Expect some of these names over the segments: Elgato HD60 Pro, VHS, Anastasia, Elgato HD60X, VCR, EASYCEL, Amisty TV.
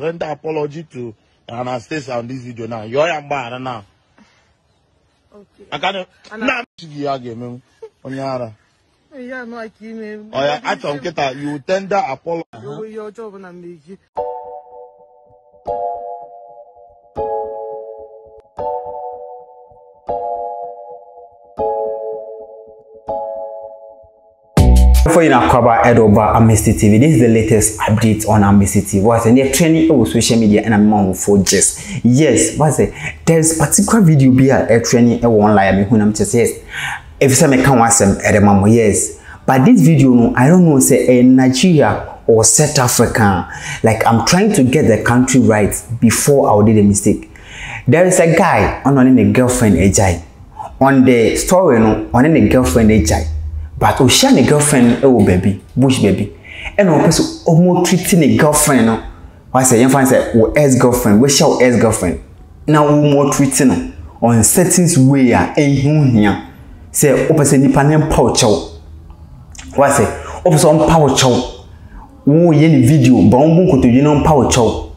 Render apology to Anastasia on this video now. You are bad now. Okay. I can't. Yeah, no, I can't. Oh yeah, I don't get that. You tender apology. Your job and I make it. For you na kwaba edoba Amisty TV. This is the latest update on Amisty TV. What's in your training over social media and among for just yes. What's it? There's particular video be a training online. I mean, who I'm just yes. If some can watch them, edema yes. But this video, no, I don't know. Say in Nigeria or South Africa, like I'm trying to get the country right before I did a mistake. There is a guy on a girlfriend a guy on the story no on a girlfriend a guy. But Ocean a girlfriend, oh baby, bush baby. And one person almost treating a girlfriend. I say, young friend said, oh, ex girlfriend, we shall ex girlfriend. Now, almost treating on certain way, a human say, oh, person, Nipanem power chow. Why say, oh, person, power chow. Oh, yen video, bomb to you know power chow.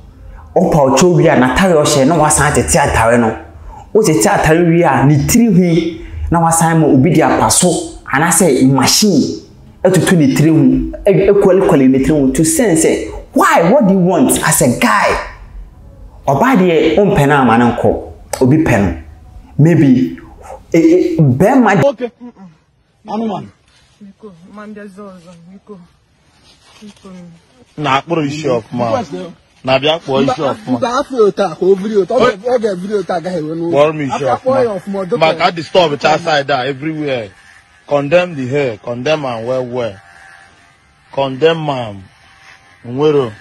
Oh, power chow, we are not tired of sharing. No, what's at the theater? No, what's the theater? We are literally now. What's time will be their passo. And I say machine to 23 equally to sense say why what do you want as a guy or by the own pen and uncle or be pen maybe bear my okay man nah what is your man na bia for issue of man that for talk video talk video talk guy we me sure man can disturb it outside that everywhere. Condemn the hair, condemn and wear, condemn man, wear.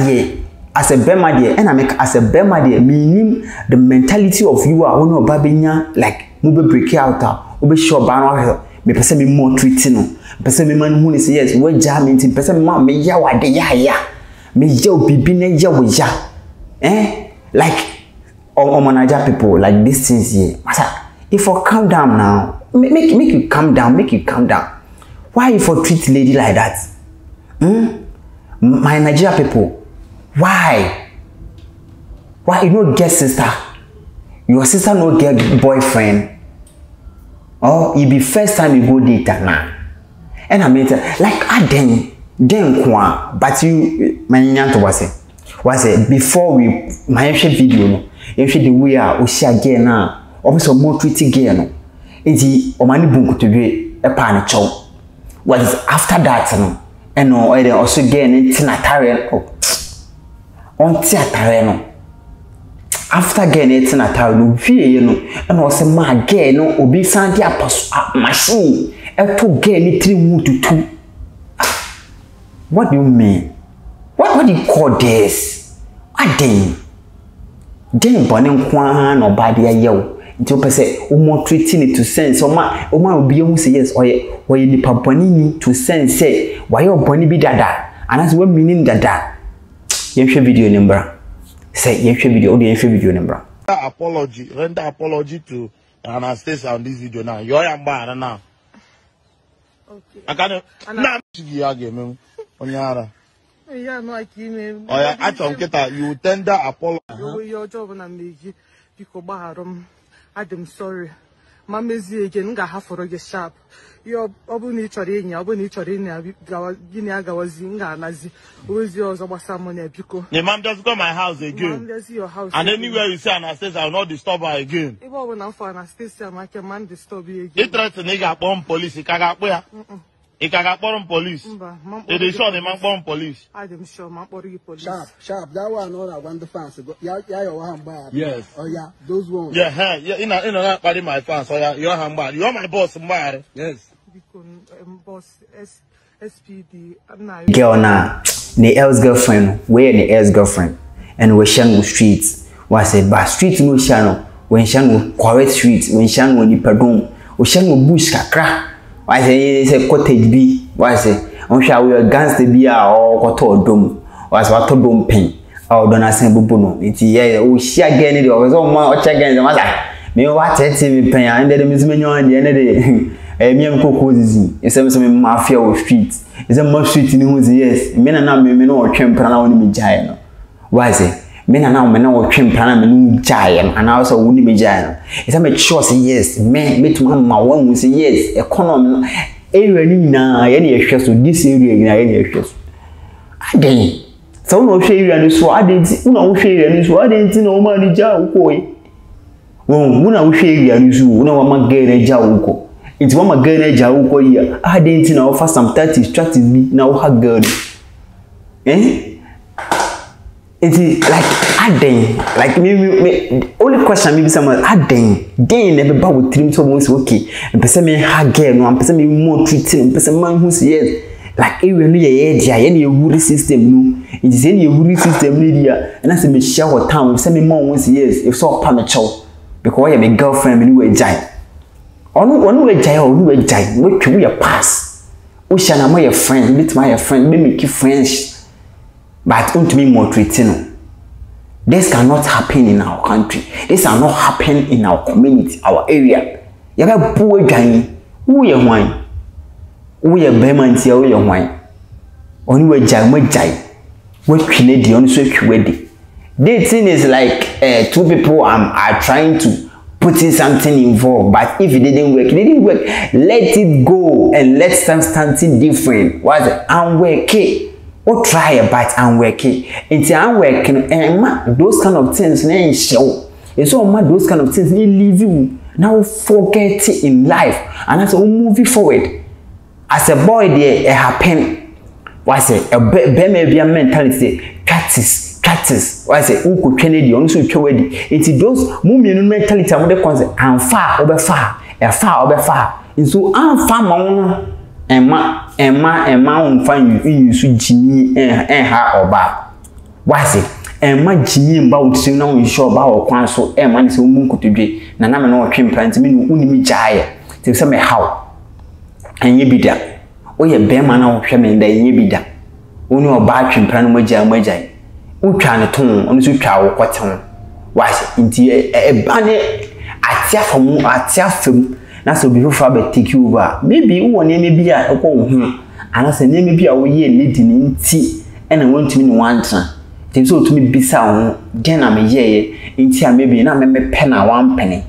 Yeah, as a Bema dear, and I make as a Bema dear, meaning the mentality of you are on babinya like move break out, ube sure banner, me person be more treating, person be man who is yes, we're jamming, person man me yawa de ya ya, me yo be bine yawa ya, eh? Like all manager people like this things here, master. If I calm down now. Make you calm down, make you calm down. Why you for treat lady like that? Hmm? My Nigeria people, why? Why you no get sister? Your sister no get boyfriend. Oh, it be first time you go date now. And I mean, like I then kwa, but you my nyan to was it before we my video, if the we are again now, also more treaty again. It's a money book to be a pan chow. What is after that? No, and no, I also gain it in a tarrel on theater. After getting it in a tarrel, you know, and also my gain or be Sandy Apos machine. A two gain it 3 to 2. What do you mean? What do you call this? I didn't. Then Bonnie Kwan or Badia Yo. To person more treating it to sense or my will be almost yes or you need to sense say why your bunny be dada and that's what meaning dada. You should video number say you should video audio video number apology render apology to Anastasia on this video now. You are bad now. Okay. I can't yeah no I can't. Oh yeah I don't get that you tender apology your job and I make you because I'm sorry. Mamma's again, I have for your sharp. Your Obunichorina, Gawazinga, Nazi, who is yours over someone at Pico. The mom just got my house again. Your house. And anywhere you say Anastasia, I'll not disturb her again. If I will not for Anastasia, my command disturb you again. He tried to nigga bomb police, he can't where? He can't bomb police. They show the man bomb police. I'm sure, man, or you police. Sharp, that one, all I want the fans to go. Yeah, your hand bad. Yes. Oh, yeah, those ones. Yeah, yeah, in a party, my fans. Oh, yeah, your hand bad. You're my boss, man. Yes. Because boss SPD. Girl, now, the ex girlfriend, where the ex girlfriend, and we shango streets. Was a bad street no channel. When shango correct streets, when shango the pardon, we shango bush kakra. Why say it's a cottage bee? Why say, I'm sure we are against the beer or cotton dome, or as what dome pain, or don't assemble bono. It's yeah, oh, she again, it was all more again. The matter may what it's even pain under the mismanure at the end of the day. A mere cocozi, it's a mafia or streets. It's a more street in whose yes, men and not women or champion on the giant. Waze, men and now men or Kimpana, men giant, and also wouldn't be giant. It's a make sure say yes, men, meet mamma, one will say yes, economy, any issues to this area, any issues. I did. So no shade and so I didn't know shade and so I didn't know money jaw boy. Well, shade and so no one get a jaw. It's one girl jaw here. I didn't know for some 30 me now her girl. Eh? It is like adding, like me only question maybe someone adding gain everybody with trim so much okay and person me again one person me more treating person man who's yes like even really a yeah any woody system no it is any woody system media and that's a share what time send me more once yes if so pamacho because I have a girlfriend and you a giant on a giant or you a giant what can we a pass ocean am I a friend meet my friend me make you friends. But don't mean more treating. This cannot happen in our country. This are not happening in our community, our area. You have a poor guy. We are wine. We are beman here. We are wine. Only we jai. We Canadian, only so Canadian. This thing is like two people are trying to put in something involved. But if it didn't work. Let it go and let something different. What's it? And work it. Or try a bite and work it. It's unworking and those kind of things then show. It's all mad those kind of things they leave you. Now forget it in life. And that's all moving forward. As a boy there, it happened. Why say a be a mentality practice. Why say who could Kennedy on so wedding? It's those moving mentality and the concept and far over far. And so I'm far Emma won't find you in you sweet genie and her or bar. What's it? Emma genie about to know in shore bow or quan so Emma is a moon to be. Nanama no cream plants mean only me jire. Till some how. And ye be that. Oh, ye bear man or shaman, then ye be that. Only a bar cream plant major. Who can a tone on the cow or what tone? What's it? Into a banner at Yafam at Yafam. That's a beautiful but take you over. Maybe you want name be a home, and as a name be our year leading in tea, and I want to mean one time. Then so to me be sound, then I'm a year, in tea, maybe not a pen or one penny.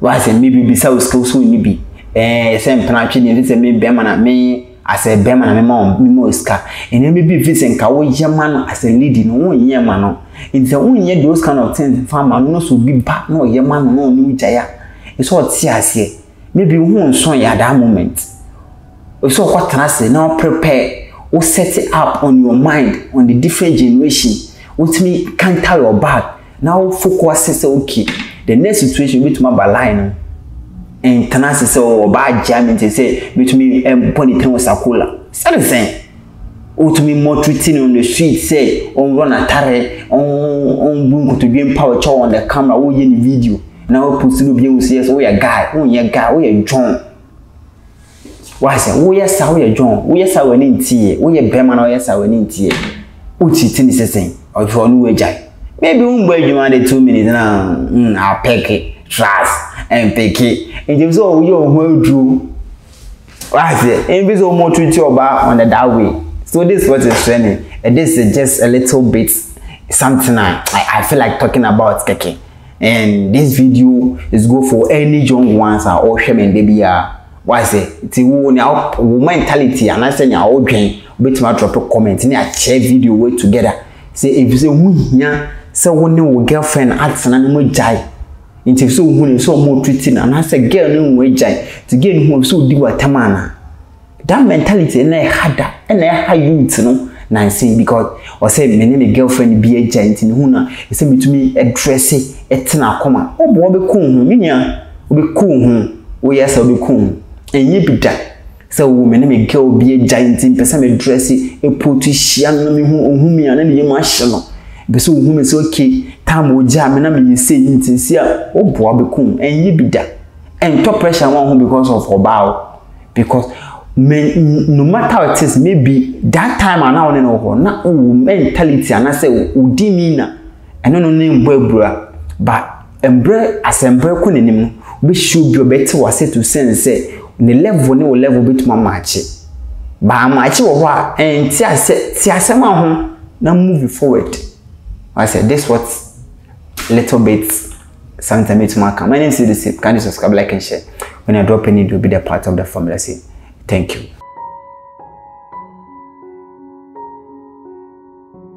Why say maybe be so school soon be a same penalty, and it's a me beman at me as a beman and a mom, Mimoska, and then maybe visit Kawa Yaman as a leading 1 year man. In the 1 year, those kind of things, farmer no so be back no Yaman no new jaya. It's what see. Maybe you won't show you at that moment. So what I say now prepare or set it up on your mind on the different generation. What me can't tell your back. Now focus says okay. The next situation with my baline and Tanasi say or bad jamming to say between ponytail was a cooler. Something. What me more treating on the street say on run a tarry on bunko to gain power chow on the camera or in video. Now, put to be serious. We are guy, we are guy, we are John. Why say, we are John, we are Sawanin tea, we are Berman, we are Sawanin tea. Uchi Tinis the same, or for new age. Maybe one way you wanted 2 minutes now. I'll pack it, trust, and pack it. And if so, you will do. Why say, invisible more treat your bar on the that way. So, this was a training, and this is just a little bit something I feel like talking about keke. And this video is good for any young ones or shaman baby. Why say it's a mentality and I say your game but my drop a comment in a share video way together. Say if you say yeah, so one new girlfriend acts an animal jai. Into so who so more treating and I say girl no way jai to get home so do a tamana. That mentality and I had that and I had you to know. Nancy, because or say my name is girlfriend be a giant in Huna, he said me to me a dressy a tina comma. Oh, boy, be cool, minia, be cool, oh, yes, I'll be cool, and ye be that. So, my name is girl be a giant in person, a dressy, a potential, whom me and any marshal. But so, whom is okay, time will jam, and I mean, you say it sincere, oh, boy, be cool, and ye be that. And top pressure one because of her bow, because. Men, no matter what it is, maybe that time and now and over, not mentality and I say, Udimina, and no name Bebra, but Embrace as Embrace Kunim, we should be better was said to say, the level bit my match. But I'm a chihuahua, and Tia said, Tia Sama home, now moving forward. I said this was little bit something made to my comment. Can you subscribe, like and share? When I drop any, it will be the part of the formula. Say thank you.